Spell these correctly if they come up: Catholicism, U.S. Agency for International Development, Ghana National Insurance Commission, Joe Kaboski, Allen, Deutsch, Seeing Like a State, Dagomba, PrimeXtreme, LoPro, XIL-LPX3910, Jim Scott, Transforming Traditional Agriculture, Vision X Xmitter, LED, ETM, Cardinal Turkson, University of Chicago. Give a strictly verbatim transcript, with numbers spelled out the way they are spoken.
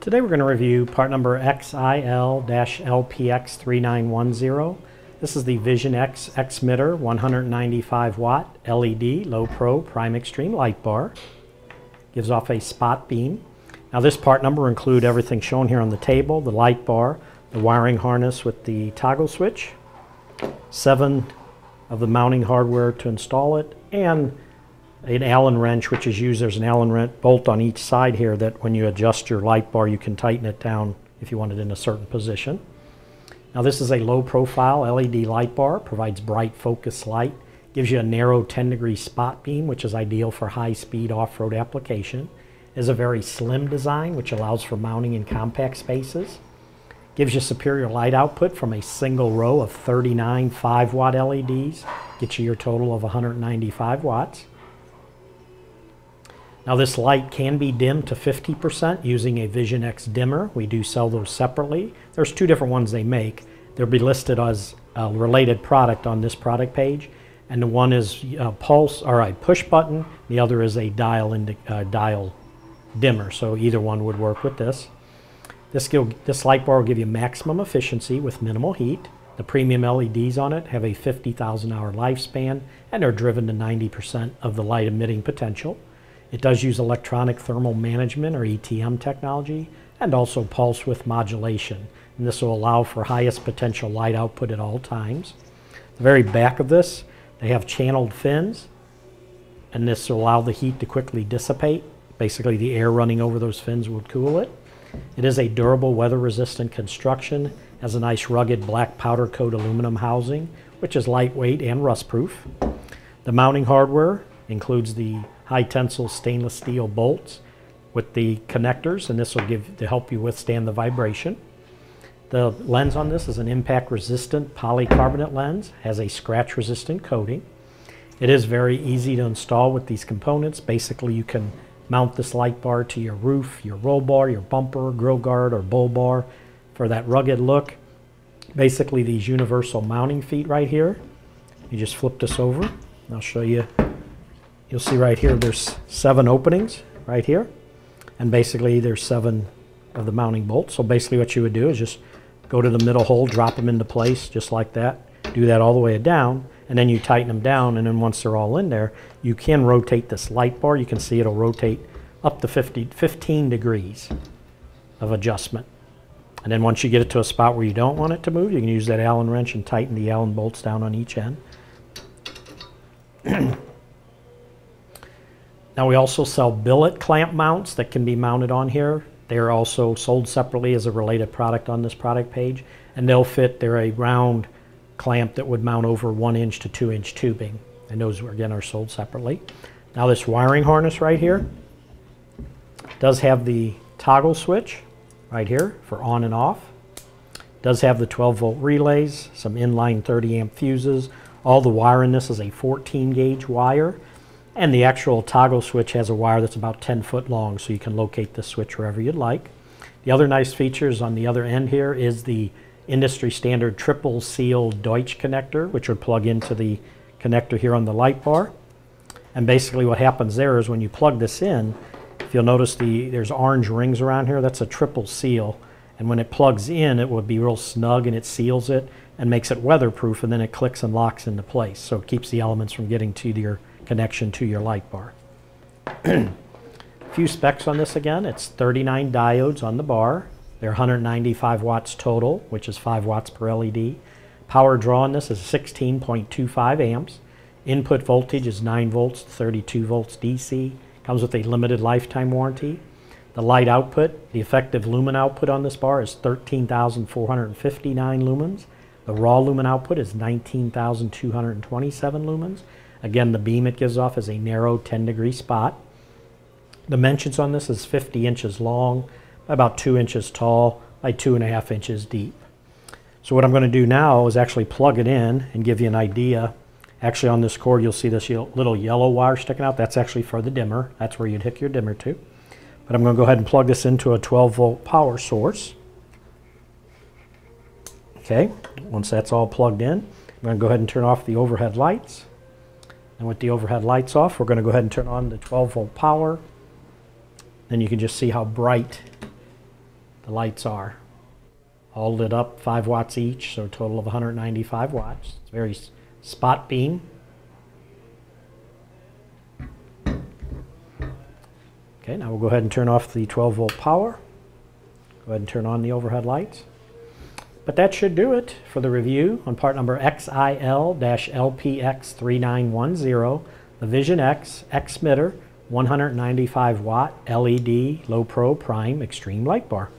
Today we're going to review part number X I L L P X three nine one zero. This is the Vision X Xmitter one hundred ninety-five watt L E D Low Pro Prime Extreme light bar. Gives off a spot beam. Now this part number includes everything shown here on the table, the light bar, the wiring harness with the toggle switch, seven of the mounting hardware to install it, and an Allen wrench which is used. There's an Allen wrench bolt on each side here that when you adjust your light bar you can tighten it down if you want it in a certain position. Now this is a low profile L E D light bar, provides bright focused light, gives you a narrow ten degree spot beam which is ideal for high speed off-road application. It is a very slim design which allows for mounting in compact spaces. Gives you superior light output from a single row of thirty-nine five watt L E Ds, gets you your total of one hundred ninety-five watts. Now this light can be dimmed to fifty percent using a Vision X dimmer. We do sell those separately. There's two different ones they make. They'll be listed as a related product on this product page. And the one is a pulse or a push button. The other is a dial, indi uh, dial dimmer. So either one would work with this. This, this light bar will give you maximum efficiency with minimal heat. The premium L E Ds on it have a fifty thousand hour lifespan and are driven to ninety percent of the light emitting potential. It does use electronic thermal management or E T M technology and also pulse width modulation. And this will allow for highest potential light output at all times. The very back of this, they have channeled fins, and this will allow the heat to quickly dissipate. Basically the air running over those fins will cool it. It is a durable, weather-resistant construction, has a nice rugged black powder coat aluminum housing, which is lightweight and rust-proof. The mounting hardware includes the high tensile stainless steel bolts with the connectors, and this will give to help you withstand the vibration. The lens on this is an impact resistant polycarbonate lens, has a scratch resistant coating. It is very easy to install with these components. Basically you can mount this light bar to your roof, your roll bar, your bumper, grill guard, or bull bar for that rugged look. Basically these universal mounting feet right here. You just flip this over and I'll show you. You'll see right here there's seven openings right here, and basically there's seven of the mounting bolts. So basically what you would do is just go to the middle hole, drop them into place just like that, do that all the way down, and then you tighten them down, and then once they're all in there you can rotate this light bar. You can see it'll rotate up to fifteen degrees of adjustment, and then once you get it to a spot where you don't want it to move, you can use that Allen wrench and tighten the Allen bolts down on each end. Now we also sell billet clamp mounts that can be mounted on here. They are also sold separately as a related product on this product page, and they'll fit, they're a round clamp that would mount over one inch to two inch tubing, and those again are sold separately. Now this wiring harness right here does have the toggle switch right here for on and off, does have the twelve volt relays, some inline thirty amp fuses. All the wire in this is a fourteen gauge wire. And the actual toggle switch has a wire that's about ten foot long, so you can locate the switch wherever you'd like. The other nice features on the other end here is the industry standard triple sealed Deutsch connector, which would plug into the connector here on the light bar. And basically what happens there is when you plug this in, if you'll notice the there's orange rings around here, that's a triple seal. And when it plugs in, it would be real snug and it seals it and makes it weatherproof, and then it clicks and locks into place. So it keeps the elements from getting to your connection to your light bar. A few specs on this again. It's thirty-nine diodes on the bar. They're one hundred ninety-five watts total, which is five watts per L E D. Power draw on this is sixteen point two five amps. Input voltage is nine volts, thirty-two volts D C. Comes with a limited lifetime warranty. The light output, the effective lumen output on this bar is thirteen thousand four hundred fifty-nine lumens. The raw lumen output is nineteen thousand two hundred twenty-seven lumens. Again, the beam it gives off is a narrow ten degree spot. Dimensions on this is fifty inches long, about two inches tall, by two and a half inches deep. So what I'm going to do now is actually plug it in and give you an idea. Actually on this cord you'll see this little yellow wire sticking out. That's actually for the dimmer. That's where you'd hook your dimmer to. But I'm going to go ahead and plug this into a twelve volt power source. Okay, once that's all plugged in, I'm going to go ahead and turn off the overhead lights. And with the overhead lights off, we're going to go ahead and turn on the twelve volt power. Then you can just see how bright The lights are all lit up, five watts each, so a total of one hundred ninety-five watts. It's very spot beam. Okay, now we'll go ahead and turn off the twelve volt power. Go ahead and turn on the overhead lights. But that should do it for the review on part number X I L L P X three nine one zero, the Vision X Xmitter one hundred ninety-five watt L E D Low Pro Prime Extreme Light Bar.